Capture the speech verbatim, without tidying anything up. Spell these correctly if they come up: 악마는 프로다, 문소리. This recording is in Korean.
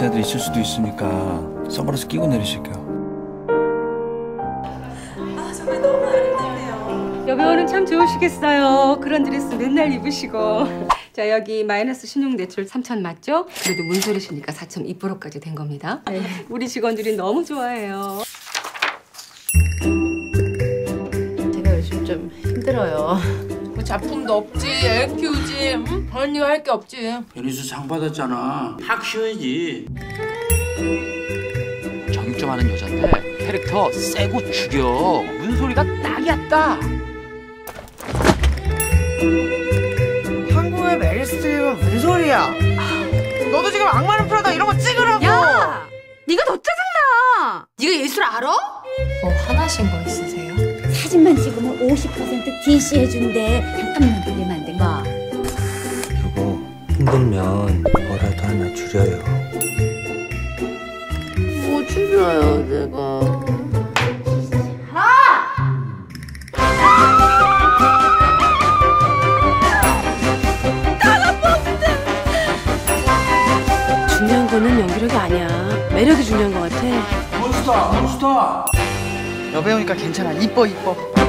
기차들 있을 수도 있으니까 선글라스 끼고 내리실게요. 아 정말 너무 아름답네요. 여배우는 참 좋으시겠어요. 그런 드레스 맨날 입으시고. 자, 여기 마이너스 십육 대출 삼천 맞죠? 그래도 문소리시니까 사점 이 퍼센트까지 된 겁니다. 네. 우리 직원들이 너무 좋아해요. 제가 요즘 좀 힘들어요. 뭐 작품도 없지, 애 키우지, 응? 언니가 할 게 없지. 연희수 상 받았잖아. 팍 쉬어야지. 정육점하는 여잔데 캐릭터 세고 죽여. 문소리가 딱이야 딱. 메릴 스트립은 문소리야. 너도 지금 악마는 프로다 이런 거 찍으라고. 야! 네가 더 짜증나. 네가 예술 알아? 뭐 화나신 거 있으세요? 사진만 찍으면 오십 퍼센트 디씨 해준대. 잠깐만 보게 만든 거. 여보, 힘들면 뭐라도 하나 줄여요. 뭐 줄여요 내가. 중요한 거는 연기력이 아니야. 매력이 중요한 거 같아. 멋있다, 멋있다. 여배우니까 괜찮아. 이뻐, 이뻐.